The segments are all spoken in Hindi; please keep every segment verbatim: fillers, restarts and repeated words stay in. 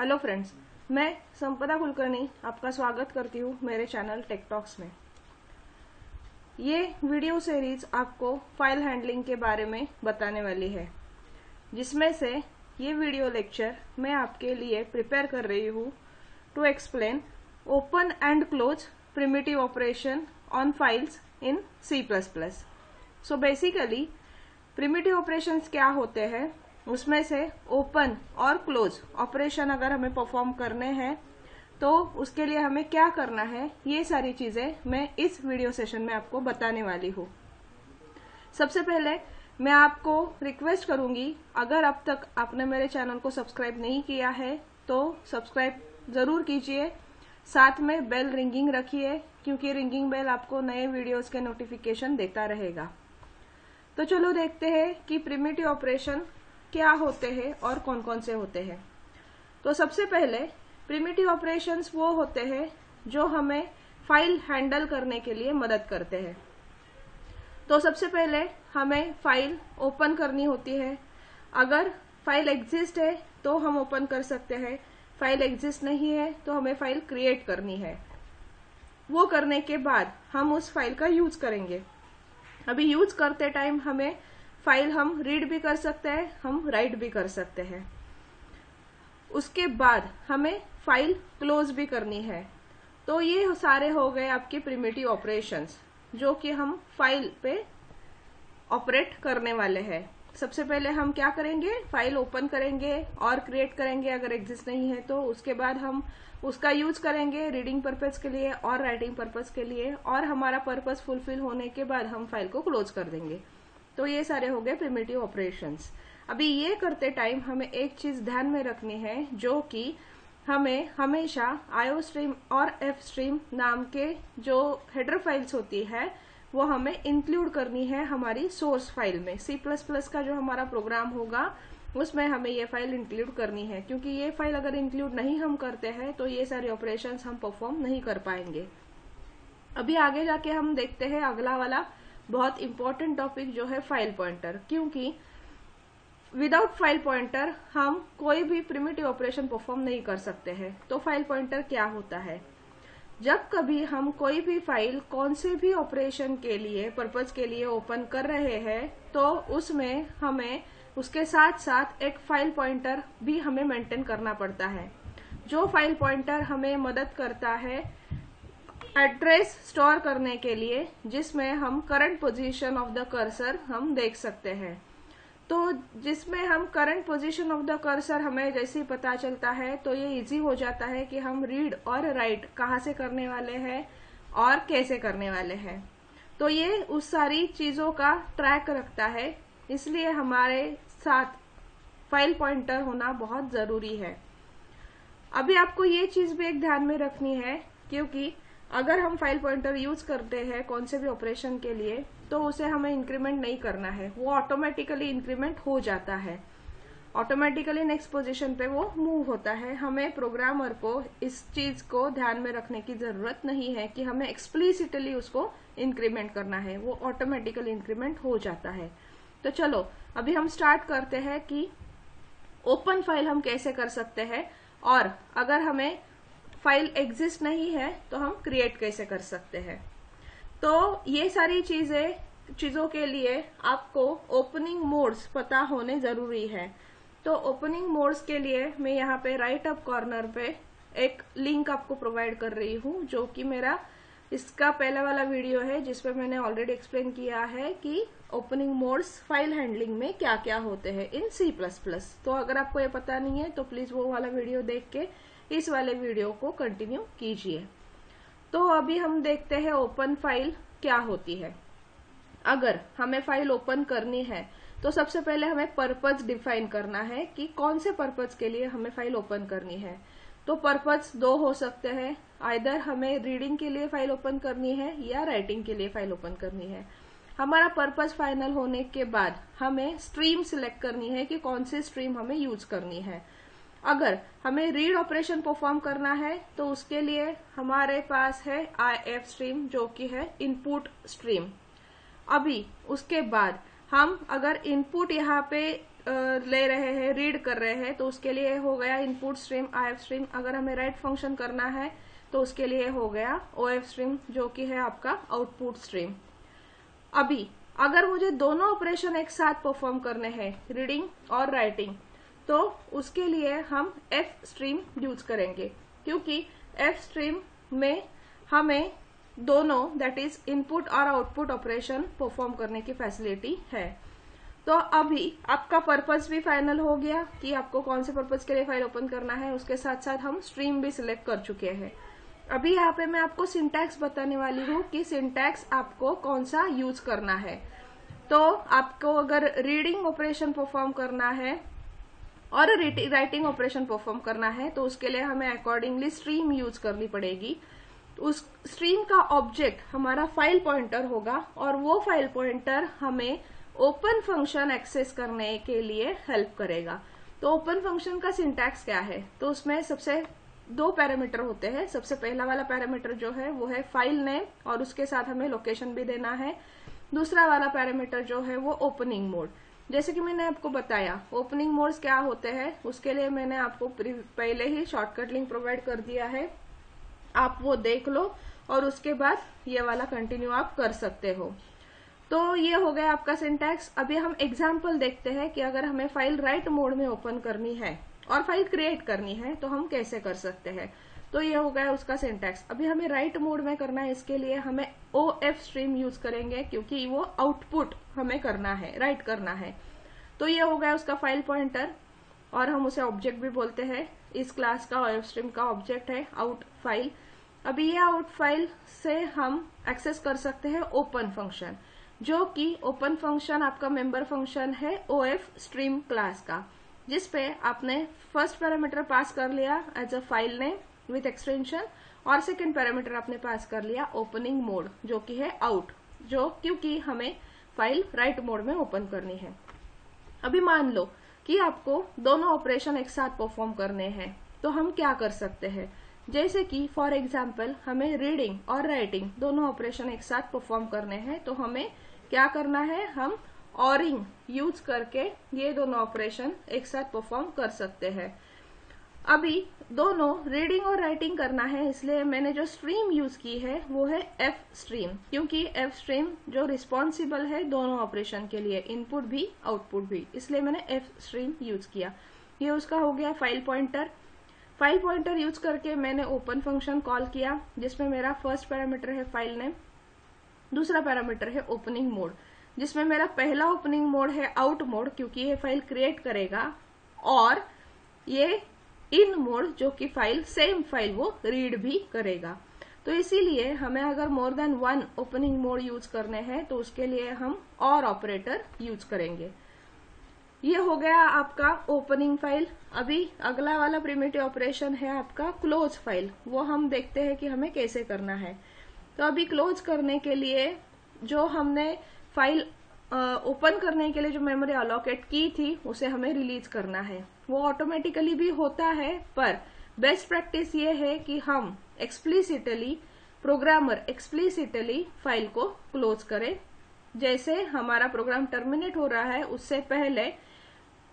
हेलो फ्रेंड्स, मैं संपदा कुलकर्णी आपका स्वागत करती हूँ मेरे चैनल टेक टॉक्स में। ये वीडियो सीरीज आपको फाइल हैंडलिंग के बारे में बताने वाली है, जिसमें से ये वीडियो लेक्चर मैं आपके लिए प्रिपेयर कर रही हूँ to explain open and close primitive operation on files in C plus plus. So basically primitive operations क्या होते हैं, उसमें से ओपन और क्लोज ऑपरेशन अगर हमें परफॉर्म करने हैं तो उसके लिए हमें क्या करना है, ये सारी चीजें मैं इस वीडियो सेशन में आपको बताने वाली हूँ। सबसे पहले मैं आपको रिक्वेस्ट करूंगी, अगर अब तक आपने मेरे चैनल को सब्सक्राइब नहीं किया है तो सब्सक्राइब जरूर कीजिए, साथ में बेल रिंगिंग रखिए क्योंकि रिंगिंग बेल आपको नए वीडियोज के नोटिफिकेशन देता रहेगा। तो चलो देखते हैं कि प्रिमिटिव ऑपरेशन क्या होते हैं और कौन कौन से होते हैं। तो सबसे पहले प्रिमिटिव ऑपरेशंस वो होते हैं जो हमें फाइल हैंडल करने के लिए मदद करते हैं। तो सबसे पहले हमें फाइल ओपन करनी होती है। अगर फाइल एग्जिस्ट है तो हम ओपन कर सकते हैं, फाइल एग्जिस्ट नहीं है तो हमें फाइल क्रिएट करनी है। वो करने के बाद हम उस फाइल का यूज करेंगे। अभी यूज करते टाइम हमें फाइल हम रीड भी कर सकते हैं, हम राइट भी कर सकते हैं। उसके बाद हमें फाइल क्लोज भी करनी है। तो ये सारे हो गए आपके प्रिमिटिव ऑपरेशंस जो कि हम फाइल पे ऑपरेट करने वाले हैं। सबसे पहले हम क्या करेंगे, फाइल ओपन करेंगे और क्रिएट करेंगे अगर एग्जिस्ट नहीं है तो। उसके बाद हम उसका यूज करेंगे रीडिंग पर्पस के लिए और राइटिंग पर्पस के लिए, और हमारा पर्पस फुलफिल होने के बाद हम फाइल को क्लोज कर देंगे। तो ये सारे हो गए प्रिमिटिव ऑपरेशंस। अभी ये करते टाइम हमें एक चीज ध्यान में रखनी है, जो कि हमें हमेशा आईओस्ट्रीम और एफस्ट्रीम नाम के जो हेडर फाइल्स होती है वो हमें इंक्लूड करनी है हमारी सोर्स फाइल में। सी प्लस प्लस का जो हमारा प्रोग्राम होगा उसमें हमें ये फाइल इंक्लूड करनी है, क्योंकि ये फाइल अगर इंक्लूड नहीं हम करते हैं तो ये सारे ऑपरेशंस हम परफॉर्म नहीं कर पाएंगे। अभी आगे जाके हम देखते हैं अगला वाला बहुत इम्पोर्टेंट टॉपिक जो है फाइल पॉइंटर, क्योंकि विदाउट फाइल पॉइंटर हम कोई भी प्रिमिटिव ऑपरेशन परफॉर्म नहीं कर सकते हैं। तो फाइल पॉइंटर क्या होता है, जब कभी हम कोई भी फाइल कौन से भी ऑपरेशन के लिए पर्पज के लिए ओपन कर रहे हैं तो उसमें हमें उसके साथ साथ एक फाइल पॉइंटर भी हमें मेंटेन करना पड़ता है। जो फाइल पॉइंटर हमें मदद करता है एड्रेस स्टोर करने के लिए, जिसमें हम current position of the cursor हम देख सकते हैं। तो जिसमें हम current position of the cursor हमें जैसे ही पता चलता है तो ये इजी हो जाता है कि हम रीड और राइट कहाँ से करने वाले हैं और कैसे करने वाले हैं। तो ये उस सारी चीजों का ट्रैक रखता है, इसलिए हमारे साथ फाइल पॉइंटर होना बहुत जरूरी है। अभी आपको ये चीज भी एक ध्यान में रखनी है, क्योंकि अगर हम फाइल पॉइंटर यूज करते हैं कौन से भी ऑपरेशन के लिए तो उसे हमें इंक्रीमेंट नहीं करना है, वो ऑटोमेटिकली इंक्रीमेंट हो जाता है, ऑटोमेटिकली नेक्स्ट पोजीशन पे वो मूव होता है। हमें प्रोग्रामर को इस चीज को ध्यान में रखने की जरूरत नहीं है कि हमें एक्सप्लिसिटली उसको इंक्रीमेंट करना है, वो ऑटोमेटिकली इंक्रीमेंट हो जाता है। तो चलो अभी हम स्टार्ट करते हैं कि ओपन फाइल हम कैसे कर सकते हैं, और अगर हमें फाइल एग्जिस्ट नहीं है तो हम क्रिएट कैसे कर सकते हैं। तो ये सारी चीजें चीजों के लिए आपको ओपनिंग मोड्स पता होने जरूरी है। तो ओपनिंग मोड्स के लिए मैं यहाँ पे राइट अप कॉर्नर पे एक लिंक आपको प्रोवाइड कर रही हूँ, जो कि मेरा इसका पहला वाला वीडियो है जिसपे मैंने ऑलरेडी एक्सप्लेन किया है कि ओपनिंग मोड्स फाइल हैंडलिंग में क्या क्या होते हैं इन सी प्लस प्लस। तो अगर आपको ये पता नहीं है तो प्लीज वो वाला वीडियो देख के इस वाले वीडियो को कंटिन्यू कीजिए। तो अभी हम देखते हैं ओपन फाइल क्या होती है। अगर हमें फाइल ओपन करनी है तो सबसे पहले हमें पर्पज डिफाइन करना है कि कौन से पर्पज के लिए हमें फाइल ओपन करनी है। तो पर्पज दो हो सकते हैं, आइदर हमें रीडिंग के लिए फाइल ओपन करनी है या राइटिंग के लिए फाइल ओपन करनी है। हमारा पर्पज फाइनल होने के बाद हमें स्ट्रीम सिलेक्ट करनी है कि कौन सी स्ट्रीम हमें यूज करनी है। अगर हमें रीड ऑपरेशन परफॉर्म करना है तो उसके लिए हमारे पास है आईएफस्ट्रीम जो कि है इनपुट स्ट्रीम। अभी उसके बाद हम अगर इनपुट यहाँ पे ले रहे हैं, रीड कर रहे हैं, तो उसके लिए हो गया इनपुट स्ट्रीम आईएफ स्ट्रीम। अगर हमें राइट फंक्शन करना है तो उसके लिए हो गया ओएफ स्ट्रीम जो कि है आपका आउटपुट स्ट्रीम। अभी अगर मुझे दोनों ऑपरेशन एक साथ परफॉर्म करने हैं, रीडिंग और राइटिंग, तो उसके लिए हम एफ स्ट्रीम यूज करेंगे, क्योंकि एफ स्ट्रीम में हमें दोनों दैट इज इनपुट और आउटपुट ऑपरेशन परफॉर्म करने की फैसिलिटी है। तो अभी आपका पर्पस भी फाइनल हो गया कि आपको कौन से पर्पस के लिए फाइल ओपन करना है, उसके साथ साथ हम स्ट्रीम भी सिलेक्ट कर चुके हैं। अभी यहाँ पे मैं आपको सिंटैक्स बताने वाली हूँ कि सिंटैक्स आपको कौन सा यूज करना है। तो आपको अगर रीडिंग ऑपरेशन परफॉर्म करना है और राइटिंग ऑपरेशन परफॉर्म करना है तो उसके लिए हमें अकॉर्डिंगली स्ट्रीम यूज करनी पड़ेगी। उस स्ट्रीम का ऑब्जेक्ट हमारा फाइल पॉइंटर होगा और वो फाइल पॉइंटर हमें ओपन फंक्शन एक्सेस करने के लिए हेल्प करेगा। तो ओपन फंक्शन का सिंटैक्स क्या है, तो उसमें सबसे दो पैरामीटर होते हैं। सबसे पहला वाला पैरामीटर जो है वो है फाइल नेम और उसके साथ हमें लोकेशन भी देना है। दूसरा वाला पैरामीटर जो है वो ओपनिंग मोड। जैसे कि मैंने आपको बताया ओपनिंग मोड्स क्या होते हैं, उसके लिए मैंने आपको पहले ही शॉर्टकट लिंक प्रोवाइड कर दिया है, आप वो देख लो और उसके बाद ये वाला कंटिन्यू आप कर सकते हो। तो ये हो गया आपका सिंटैक्स। अभी हम एग्जाम्पल देखते हैं कि अगर हमें फाइल राइट मोड में ओपन करनी है और फाइल क्रिएट करनी है तो हम कैसे कर सकते हैं। तो ये हो गया उसका सिंटैक्स। अभी हमें राइट मोड में करना है, इसके लिए हमें ओ एफ स्ट्रीम यूज करेंगे क्योंकि वो आउटपुट हमें करना है, राइट करना है। तो ये हो गया उसका फाइल पॉइंटर और हम उसे ऑब्जेक्ट भी बोलते हैं। इस क्लास का ओ एफ स्ट्रीम का ऑब्जेक्ट है आउट फाइल। अभी ये आउट फाइल से हम एक्सेस कर सकते हैं ओपन फंक्शन, जो कि ओपन फंक्शन आपका मेंबर फंक्शन है ओ एफ स्ट्रीम क्लास का, जिसपे आपने फर्स्ट पैरामीटर पास कर लिया as a file name with extension और सेकेंड पैरामीटर आपने पास कर लिया ओपनिंग मोड जो कि है आउट, जो क्योंकि हमें फाइल राइट मोड में ओपन करनी है। अभी मान लो कि आपको दोनों ऑपरेशन एक साथ परफॉर्म करने हैं तो हम क्या कर सकते हैं। जैसे कि फॉर एग्जाम्पल हमें रीडिंग और राइटिंग दोनों ऑपरेशन एक साथ परफॉर्म करने हैं तो हमें क्या करना है, हम ऑरिंग यूज करके ये दोनों ऑपरेशन एक साथ परफॉर्म कर सकते हैं। अभी दोनों रीडिंग और राइटिंग करना है, इसलिए मैंने जो स्ट्रीम यूज की है वो है एफ स्ट्रीम, क्योंकि एफ स्ट्रीम जो रिस्पॉन्सिबल है दोनों ऑपरेशन के लिए, इनपुट भी आउटपुट भी, इसलिए मैंने एफ स्ट्रीम यूज किया। ये उसका हो गया file pointer. File pointer use करके मैंने ओपन फंक्शन कॉल किया जिसमें मेरा फर्स्ट पैरामीटर है फाइल नेम, दूसरा पैरामीटर है ओपनिंग मोड, जिसमें मेरा पहला ओपनिंग मोड है आउट मोड क्योंकि ये फाइल क्रिएट करेगा, और ये इन मोड जो कि फाइल सेम फाइल वो रीड भी करेगा। तो इसीलिए हमें अगर more than one opening mode use करने हैं तो उसके लिए हम और ऑपरेटर यूज करेंगे। ये हो गया आपका ओपनिंग फाइल। अभी अगला वाला प्रिमिटिव ऑपरेशन है आपका क्लोज फाइल, वो हम देखते हैं कि हमें कैसे करना है। तो अभी क्लोज करने के लिए जो हमने फाइल ओपन करने के लिए जो मेमोरी अलोकेट की थी उसे हमें रिलीज करना है। वो ऑटोमेटिकली भी होता है पर बेस्ट प्रैक्टिस ये है कि हम एक्सप्लिसिटली प्रोग्रामर एक्सप्लिसिटली फाइल को क्लोज करें, जैसे हमारा प्रोग्राम टर्मिनेट हो रहा है उससे पहले,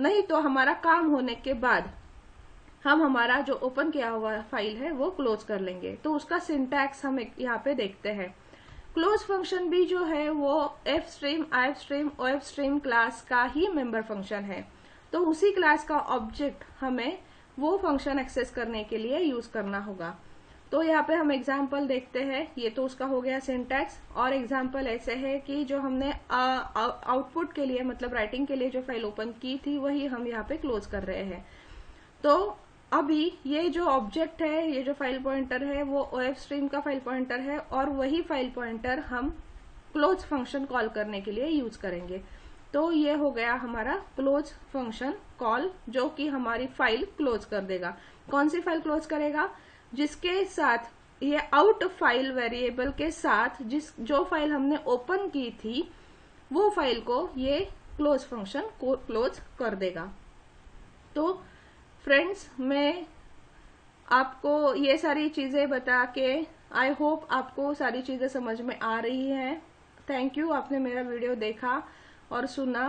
नहीं तो हमारा काम होने के बाद हम हमारा जो ओपन किया हुआ फाइल है वो क्लोज कर लेंगे। तो उसका सिंटैक्स हम यहाँ पे देखते हैं। क्लोज फंक्शन भी जो है वो F stream I F stream O F stream class का ही मेंबर फंक्शन है, तो उसी क्लास का ऑब्जेक्ट हमें वो फंक्शन एक्सेस करने के लिए यूज करना होगा। तो यहाँ पे हम एग्जाम्पल देखते हैं। ये तो उसका हो गया सिंटैक्स, और एग्जाम्पल ऐसे है कि जो हमने आउटपुट के लिए मतलब राइटिंग के लिए जो फाइल ओपन की थी वही हम यहाँ पे क्लोज कर रहे हैं। तो अभी ये जो ऑब्जेक्ट है, ये जो फाइल पॉइंटर है वो ओ एफ स्ट्रीम का फाइल पॉइंटर है और वही फाइल पॉइंटर हम क्लोज फंक्शन कॉल करने के लिए यूज करेंगे। तो ये हो गया हमारा क्लोज फंक्शन कॉल जो कि हमारी फाइल क्लोज कर देगा। कौन सी फाइल क्लोज करेगा, जिसके साथ ये आउट फाइल वेरिएबल के साथ जिस जो फाइल हमने ओपन की थी वो फाइल को ये क्लोज फंक्शन को क्लोज कर देगा। तो फ्रेंड्स, मैं आपको ये सारी चीजें बता के आई होप आपको सारी चीजें समझ में आ रही हैं। थैंक यू, आपने मेरा वीडियो देखा और सुना।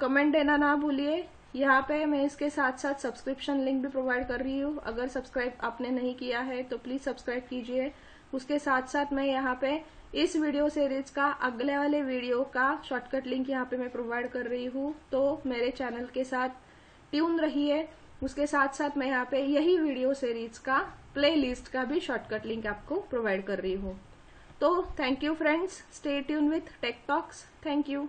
कमेंट देना ना भूलिए। यहाँ पे मैं इसके साथ साथ सब्सक्रिप्शन लिंक भी प्रोवाइड कर रही हूँ, अगर सब्सक्राइब आपने नहीं किया है तो प्लीज सब्सक्राइब कीजिए। उसके साथ साथ मैं यहाँ पे इस वीडियो सीरीज का अगले वाले वीडियो का शॉर्टकट लिंक यहाँ पे मैं प्रोवाइड कर रही हूँ, तो मेरे चैनल के साथ ट्यून रहिए। उसके साथ साथ मैं यहाँ पे यही वीडियो सीरीज का प्लेलिस्ट का भी शॉर्टकट लिंक आपको प्रोवाइड कर रही हूँ। तो thank you friends, stay tune with tech talks. Thank you.